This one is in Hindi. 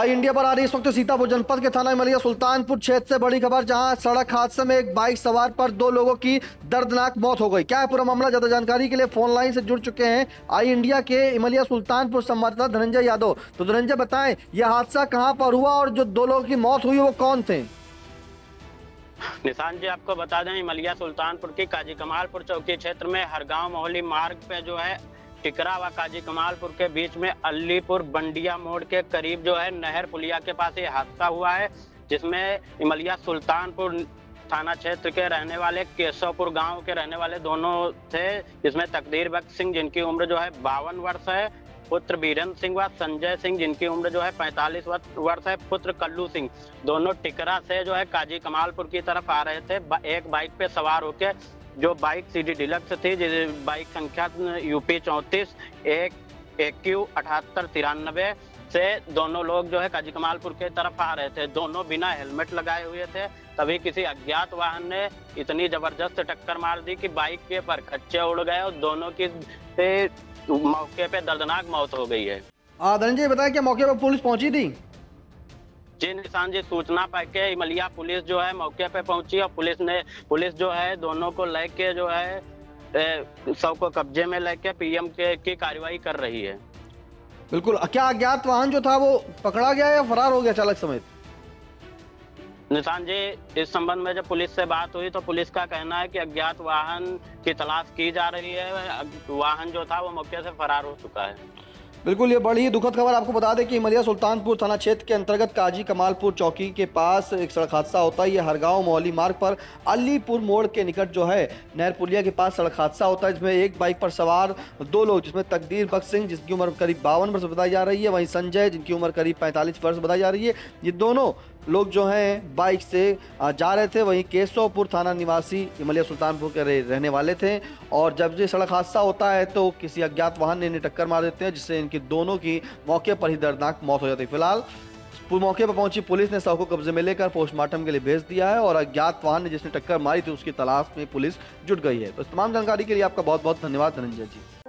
आई इंडिया पर आ रही इस वक्त सीतापुर जनपद के थाना मलिया सुल्तानपुर क्षेत्र से बड़ी खबर, जहां सड़क हादसे में एक बाइक सवार पर दो लोगों की दर्दनाक मौत हो गई। क्या है पूरा मामला, ज्यादा जानकारी के लिए फोन लाइन से जुड़ चुके हैं आई इंडिया के इमलिया सुल्तानपुर संवाददाता धनंजय यादव। तो धनंजय बताएं, यह हादसा कहां पर हुआ और जो दो लोगों की मौत हुई वो कौन थे? निशान जी, आपको बता दें इमलिया सुल्तानपुर की काजी कमालपुर चौकी क्षेत्र में हरगांव मोहली मार्ग पे जो है टिकरा व काजी कमालपुर के बीच में अलीपुर बंडिया मोड़ के करीब जो है नहर पुलिया के पास ये हादसा हुआ है, जिसमें इमलिया सुल्तानपुर थाना क्षेत्र के रहने वाले केशवपुर गांव के रहने वाले दोनों थे, जिसमें तकदीर बख्श सिंह जिनकी उम्र जो है 52 वर्ष है, पुत्र बीरन सिंह व संजय सिंह जिनकी उम्र जो है 45 वर्ष है, पुत्र कल्लू सिंह, दोनों टिकरा से जो है काजी कमालपुर की तरफ आ रहे थे। एक बाइक पे सवार होकर, जो बाइक सीडी डिलक्स थी, बाइक संख्या UP 34 1 AQ 7893 से दोनों लोग जो है काजी कमालपुर के तरफ आ रहे थे। दोनों बिना हेलमेट लगाए हुए थे, तभी किसी अज्ञात वाहन ने इतनी जबरदस्त टक्कर मार दी कि बाइक के पर खच्चे उड़ गए और दोनों की मौके पे दर्दनाक मौत हो गई है। धनंजय बताया कि मौके पर पुलिस पहुंची थी? जी निशान जी, सूचना पाके इमलिया पुलिस जो है मौके पे पहुंची और पुलिस जो है दोनों को लेके जो है सबको कब्जे में लेके पीएम की कार्रवाई कर रही है। बिल्कुल, क्या अज्ञात वाहन जो था वो पकड़ा गया या फरार हो गया चालक समेत? निशान जी, इस संबंध में जब पुलिस से बात हुई तो पुलिस का कहना है कि अज्ञात वाहन की तलाश की जा रही है, वाहन जो था वो मौके से फरार हो चुका है। बिल्कुल, ये बड़ी दुखद खबर। आपको बता दें कि इमलिया सुल्तानपुर थाना क्षेत्र के अंतर्गत काजी कमालपुर चौकी के पास एक सड़क हादसा होता है। यह हरगांव मोहली मार्ग पर अलीपुर मोड़ के निकट जो है नहर पुलिया के पास सड़क हादसा होता है, जिसमें एक बाइक पर सवार दो लोग, जिसमें तकदीर बख्श सिंह जिसकी उम्र करीब 52 वर्ष बताई जा रही है, वहीं संजय जिनकी उम्र करीब 45 वर्ष बताई जा रही है, ये दोनों लोग जो हैं बाइक से जा रहे थे। वहीं केशवपुर थाना निवासी इमलिया सुल्तानपुर के रहने वाले थे और जब ये सड़क हादसा होता है तो किसी अज्ञात वाहन ने इन्हें टक्कर मार देते हैं, जिससे इनकी दोनों की मौके पर ही दर्दनाक मौत हो जाती है। फिलहाल मौके पर पहुंची पुलिस ने शव को कब्जे में लेकर पोस्टमार्टम के लिए भेज दिया है और अज्ञात वाहन ने जिसने टक्कर मारी थी उसकी तलाश में पुलिस जुट गई है। तो इस तमाम जानकारी के लिए आपका बहुत बहुत धन्यवाद धनंजय जी।